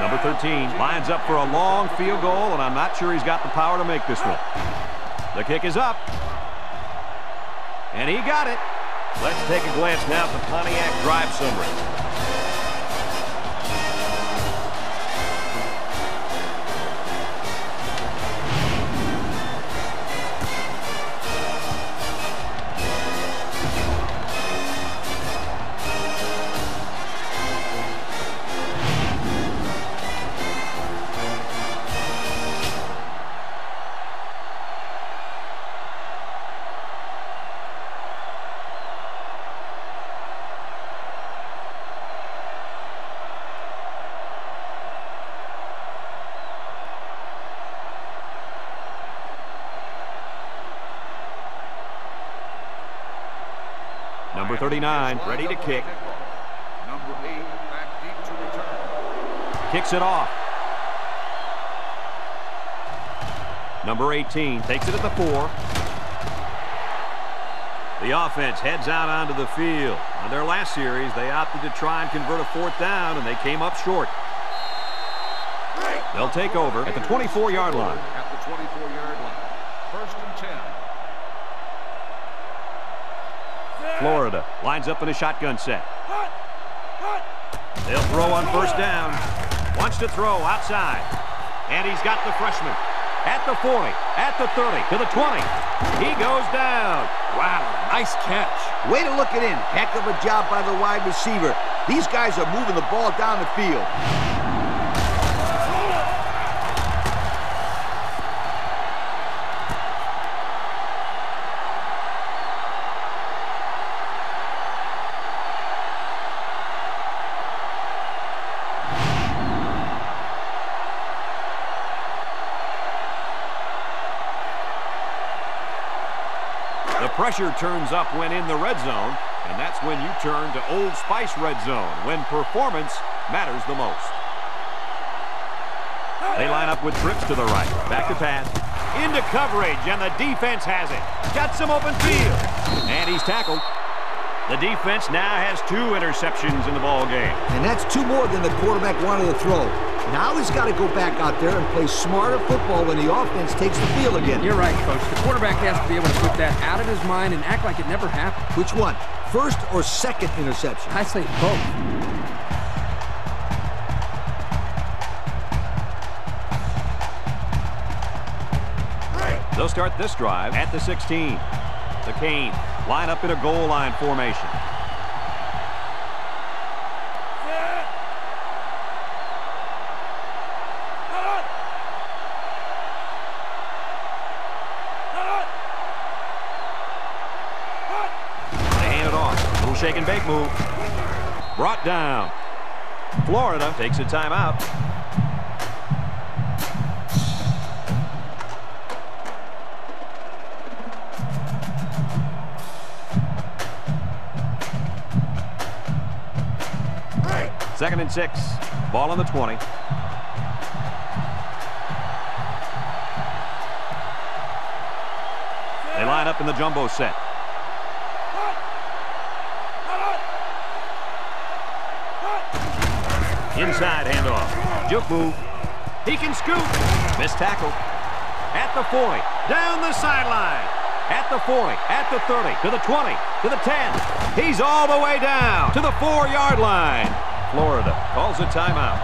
Number 13 lines up for a long field goal, and I'm not sure he's got the power to make this one. The kick is up. And he got it. Let's take a glance now at the Pontiac drive summary. Number 39, ready to kick. Number 8, back deep to return. Kicks it off. Number 18 takes it at the 4. The offense heads out onto the field. On their last series, they opted to try and convert a 4th down, and they came up short. They'll take over at the 24-yard line. At the 24-yard line. First and 10. Florida lines up in a shotgun set. They'll throw on first down. Wants to throw outside. And he's got the freshman. At the 40, at the 30, to the 20. He goes down. Wow, nice catch. Way to look it in. Heck of a job by the wide receiver. These guys are moving the ball down the field. Pressure turns up when in the red zone, and that's when you turn to Old Spice red zone, when performance matters the most. They line up with trips to the right, back to pass, into coverage, and the defense has it. Got some open field, and he's tackled. The defense now has 2 interceptions in the ball game, and that's 2 more than the quarterback wanted to throw. Now he's got to go back out there and play smarter football when the offense takes the field again. You're right, Coach. The quarterback has to be able to put that out of his mind and act like it never happened. Which one? First or second interception? I say both. They'll start this drive at the 16. The Canes line up in a goal line formation. Shake and bake move. Brought down. Florida takes a timeout. Second and 6. Ball on the 20. They line up in the jumbo set. Inside handoff. Juke move. He can scoop. Missed tackle. At the 40. Down the sideline. At the 40. At the 30. To the 20. To the 10. He's all the way down to the 4-yard line. Florida calls a timeout.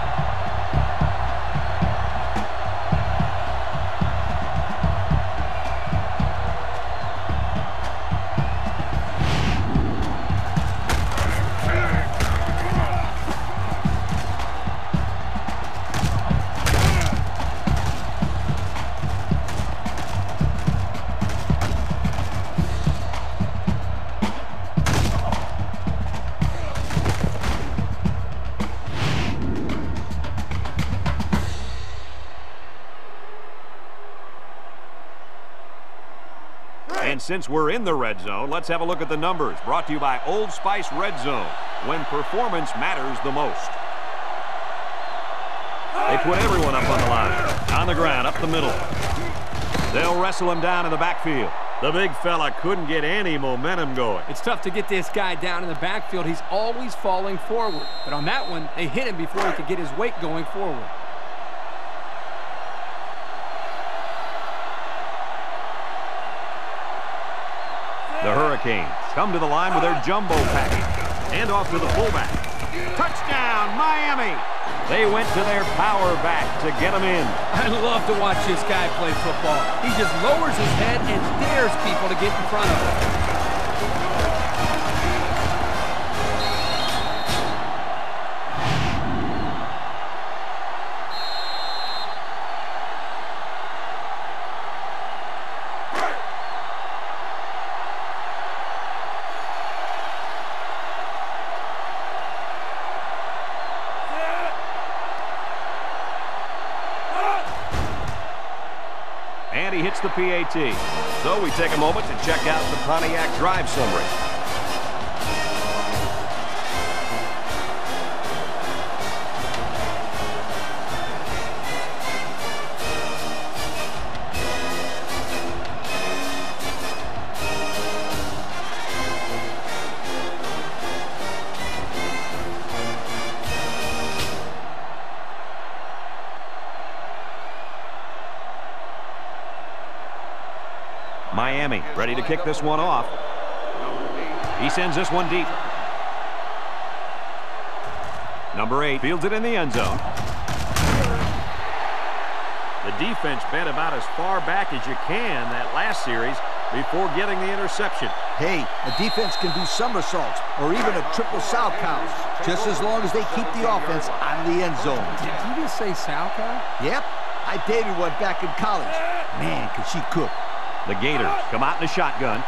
Since we're in the red zone, let's have a look at the numbers. Brought to you by Old Spice Red Zone, when performance matters the most. They put everyone up on the line. On the ground, up the middle. They'll wrestle him down in the backfield. The big fella couldn't get any momentum going. It's tough to get this guy down in the backfield. He's always falling forward. But on that one, they hit him before he could get his weight going forward. The Hurricanes come to the line with their jumbo package. Hand off to the fullback. Touchdown, Miami! They went to their power back to get him in. I love to watch this guy play football. He just lowers his head and dares people to get in front of him. The PAT. So we take a moment to check out the Pontiac drive summary. Miami ready to kick this one off. He sends this one deep. Number 8 fields it in the end zone. The defense bent about as far back as you can that last series before getting the interception. Hey, a defense can do somersaults or even a triple sow cow, just as long as they keep the offense out of the end zone. Did you just say sow cow? Yep, I dated one back in college. Man, could she cook. The Gators come out in a shotgun.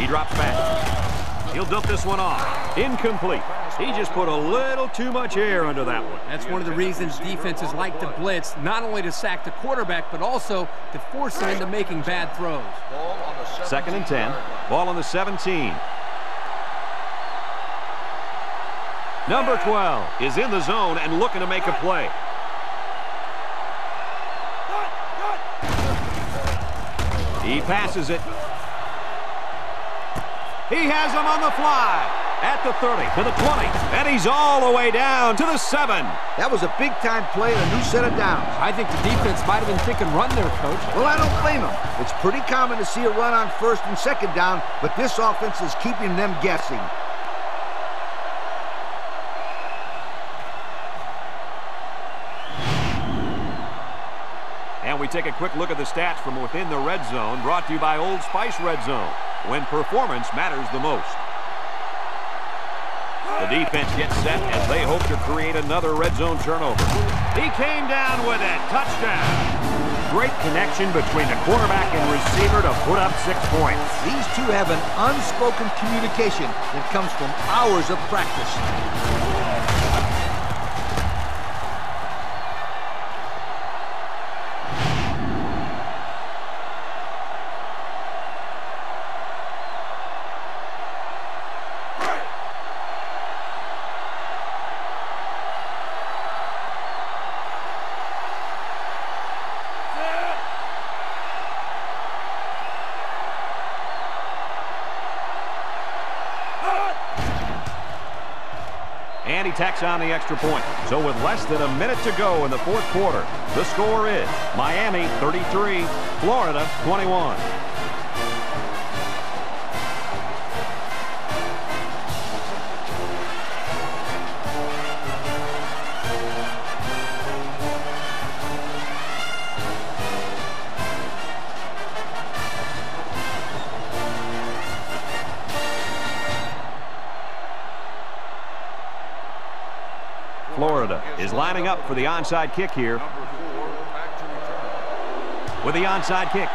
He drops back. He'll dump this one off. Incomplete. He just put a little too much air under that one. That's one of the reasons defenses like to blitz, not only to sack the quarterback, but also to force him into making bad throws. Second and 10. Ball on the 17. Number 12 is in the zone and looking to make a play. He passes it. He has him on the fly. At the 30, to the 20, and he's all the way down to the 7. That was a big-time play and a new set of downs. I think the defense might have been thinking run there, Coach. Well, I don't blame him. It's pretty common to see a run on first and second down, but this offense is keeping them guessing. And we take a quick look at the stats from within the red zone, brought to you by Old Spice Red Zone, when performance matters the most. The defense gets set as they hope to create another red zone turnover. He came down with it. Touchdown. Great connection between the quarterback and receiver to put up 6 points. These two have an unspoken communication that comes from hours of practice. Tacks on the extra point. So with less than a minute to go in the fourth quarter, the score is Miami 33, Florida 21. Florida is lining up for the onside kick here. With the onside kick.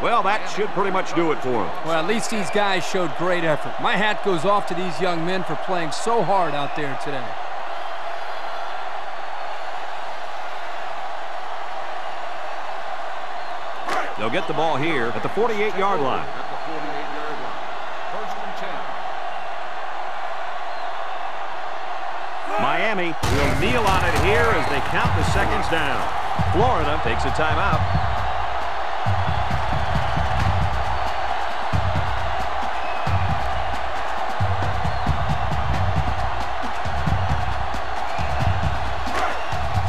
Well, that should pretty much do it for him. Well, at least these guys showed great effort. My hat goes off to these young men for playing so hard out there today. They'll get the ball here at the 48-yard line. Miami will kneel on it here as they count the seconds down. Florida takes a timeout.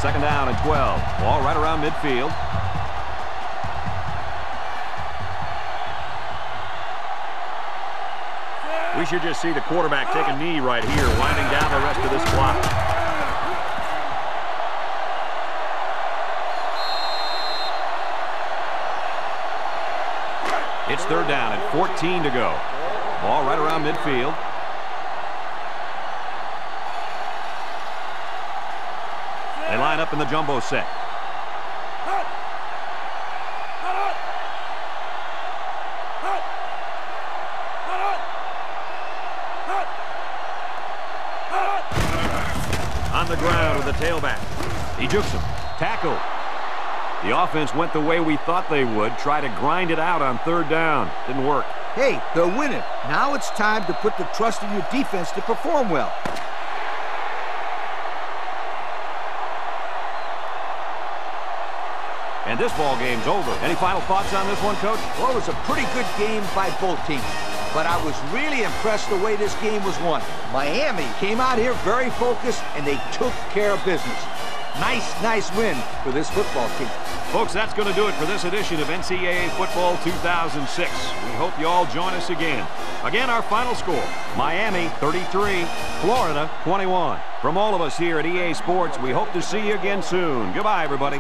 Second down and 12. Ball right around midfield. We should just see the quarterback take a knee right here, winding down the rest of this clock. It's third down and 14 to go. Ball right around midfield. They line up in the jumbo set. Tailback. He jukes him. Tackle. The offense went the way we thought they would. Try to grind it out on third down. Didn't work. Hey, they're winning. Now it's time to put the trust in your defense to perform well. And this ball game's over. Any final thoughts on this one, Coach? Well, it was a pretty good game by both teams. But I was really impressed the way this game was won. Miami came out here very focused, and they took care of business. Nice win for this football team. Folks, that's going to do it for this edition of NCAA Football 2006. We hope you all join us again. Again, our final score, Miami 33, Florida 21. From all of us here at EA Sports, we hope to see you again soon. Goodbye, everybody.